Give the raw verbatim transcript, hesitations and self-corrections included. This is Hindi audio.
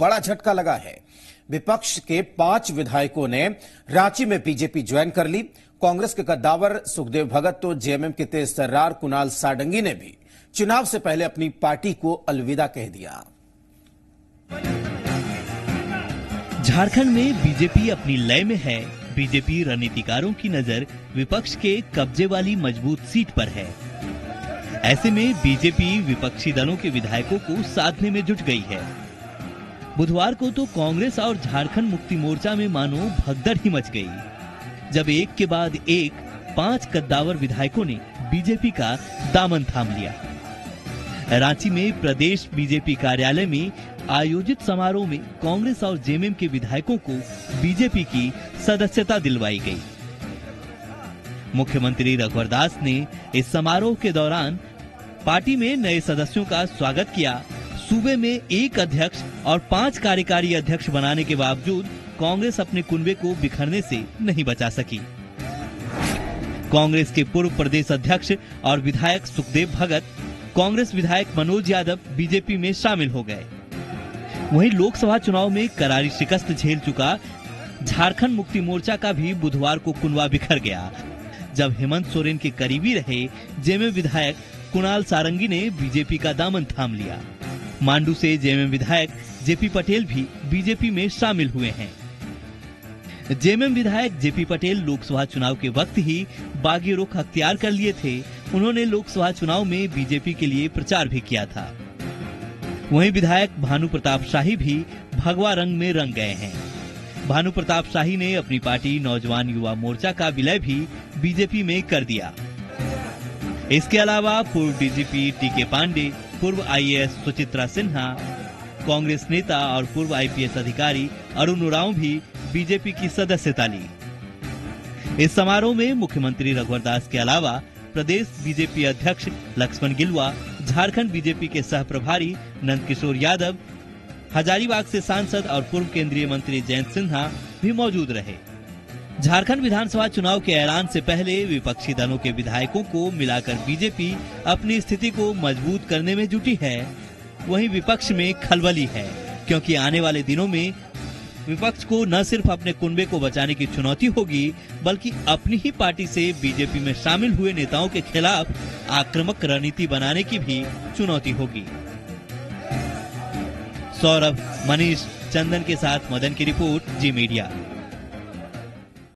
बड़ा झटका लगा है। विपक्ष के पांच विधायकों ने रांची में बीजेपी ज्वाइन कर ली। कांग्रेस के कद्दावर सुखदेव भगत तो जेएमएम के तेज तर्रार कुणाल सारंगी ने भी चुनाव से पहले अपनी पार्टी को अलविदा कह दिया। झारखंड में बीजेपी अपनी लय में है। बीजेपी रणनीतिकारों की नजर विपक्ष के कब्जे वाली मजबूत सीट पर है। ऐसे में बीजेपी विपक्षी दलों के विधायकों को साधने में जुट गई है। बुधवार को तो कांग्रेस और झारखंड मुक्ति मोर्चा में मानो भगदड़ ही मच गई, जब एक के बाद एक पांच कद्दावर विधायकों ने बीजेपी का दामन थाम लिया। रांची में प्रदेश बीजेपी कार्यालय में आयोजित समारोह में कांग्रेस और जेएमएम के विधायकों को बीजेपी की सदस्यता दिलवाई गई। मुख्यमंत्री रघुवर दास ने इस समारोह के दौरान पार्टी में नए सदस्यों का स्वागत किया। सूबे में एक अध्यक्ष और पांच कार्यकारी अध्यक्ष बनाने के बावजूद कांग्रेस अपने कुनबे को बिखरने से नहीं बचा सकी। कांग्रेस के पूर्व प्रदेश अध्यक्ष और विधायक सुखदेव भगत, कांग्रेस विधायक मनोज यादव बीजेपी में शामिल हो गए। वहीं लोकसभा चुनाव में करारी शिकस्त झेल चुका झारखंड मुक्ति मोर्चा का भी बुधवार को कुनवा बिखर गया, जब हेमंत सोरेन के करीबी रहे जेएमएम विधायक कुणाल सारंगी ने बीजेपी का दामन थाम लिया। मांडू से जेएमएम विधायक जेपी पटेल भी बीजेपी में शामिल हुए हैं। जेएमएम विधायक जेपी पटेल लोकसभा चुनाव के वक्त ही बागी रुख अख्तियार कर लिए थे। उन्होंने लोकसभा चुनाव में बीजेपी के लिए प्रचार भी किया था। वहीं विधायक भानु प्रताप शाही भी भगवा रंग में रंग गए हैं। भानु प्रताप शाही ने अपनी पार्टी नौजवान युवा मोर्चा का विलय भी बीजेपी में कर दिया। इसके अलावा पूर्व डीजीपी टीके पांडे, पूर्व आईएएस सुचित्रा सिन्हा, कांग्रेस नेता और पूर्व आईपीएस अधिकारी अरुण उराव भी बीजेपी की सदस्यता ली। इस समारोह में मुख्यमंत्री रघुवर दास के अलावा प्रदेश बीजेपी अध्यक्ष लक्ष्मण गिलवा, झारखंड बीजेपी के सह प्रभारी नंदकिशोर यादव, हजारीबाग से सांसद और पूर्व केंद्रीय मंत्री जयंत सिन्हा भी मौजूद रहे। झारखंड विधानसभा चुनाव के ऐलान से पहले विपक्षी दलों के विधायकों को मिलाकर बीजेपी अपनी स्थिति को मजबूत करने में जुटी है। वहीं विपक्ष में खलबली है, क्योंकि आने वाले दिनों में विपक्ष को न सिर्फ अपने कुनबे को बचाने की चुनौती होगी, बल्कि अपनी ही पार्टी से बीजेपी में शामिल हुए नेताओं के खिलाफ आक्रामक रणनीति बनाने की भी चुनौती होगी। सौरभ मनीष चंदन के साथ मदन की रिपोर्ट जी मीडिया।